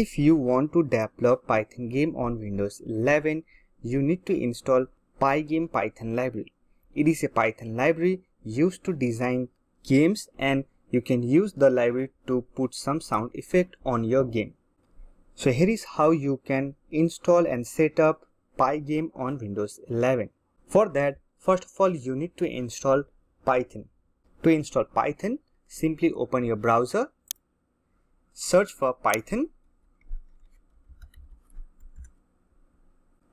If you want to develop Python game on Windows 11, you need to install Pygame Python library. It is a Python library used to design games, and you can use the library to put some sound effect on your game. So here is how you can install and set up Pygame on Windows 11. For that, first of all, you need to install Python. To install Python, simply open your browser, search for Python,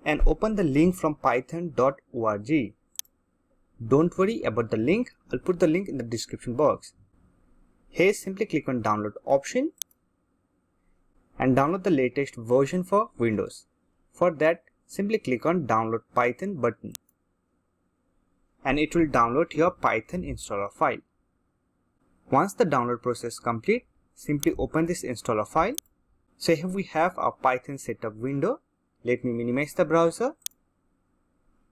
and open the link from python.org. Don't worry about the link, I'll put the link in the description box. Here simply click on download option and download the latest version for Windows. For that, simply click on download Python button and it will download your Python installer file. Once the download process complete, simply open this installer file. So here we have our Python setup window. Let me minimize the browser.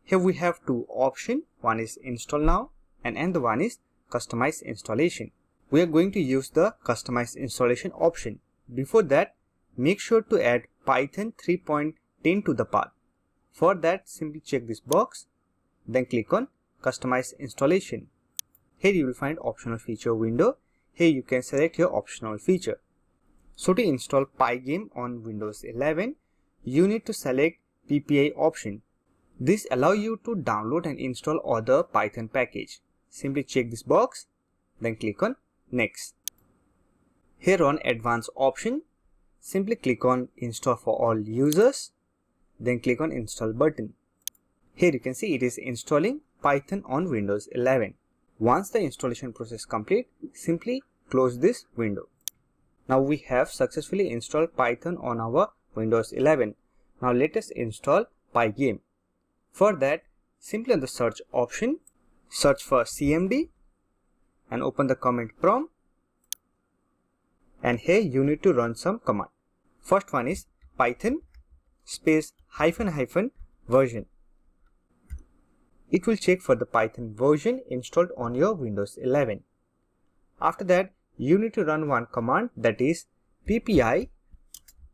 Here we have two options, one is install now and the one is customize installation. We are going to use the customize installation option. Before that, make sure to add Python 3.10 to the path. For that, simply check this box, then click on customize installation. Here you will find optional feature window. Here you can select your optional feature. So to install Pygame on Windows 11, you need to select PPA option. This allows you to download and install other Python package. Simply check this box, then click on next. Here on advanced option, simply click on install for all users, then click on install button. Here you can see it is installing Python on Windows 11. Once the installation process complete, simply close this window. Now we have successfully installed Python on our Windows 11. Now let us install Pygame. For that, simply on the search option, search for CMD and open the command prompt, and here you need to run some command. First one is python --version. It will check for the Python version installed on your Windows 11. After that, you need to run one command, that is PPA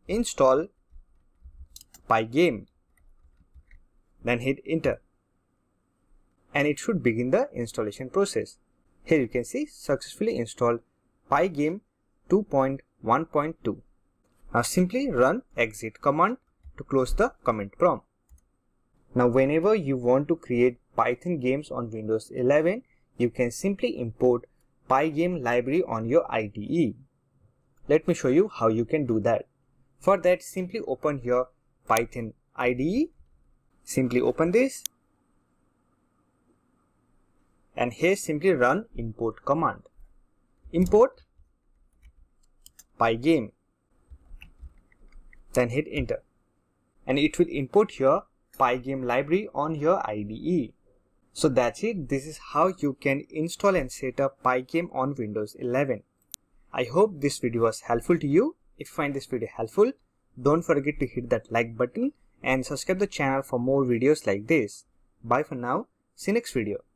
install Pygame. Then hit enter and it should begin the installation process. Here you can see successfully installed Pygame 2.1.2. Now simply run exit command to close the command prompt. Now whenever you want to create Python games on Windows 11, you can simply import Pygame library on your IDE. Let me show you how you can do that. For that, simply open your Python IDE. Simply open this and here simply run import command. Import Pygame. Then hit enter and it will import your Pygame library on your IDE. So that's it. This is how you can install and set up Pygame on Windows 11. I hope this video was helpful to you. If you find this video helpful, don't forget to hit that like button and subscribe the channel for more videos like this. Bye for now. See you next video.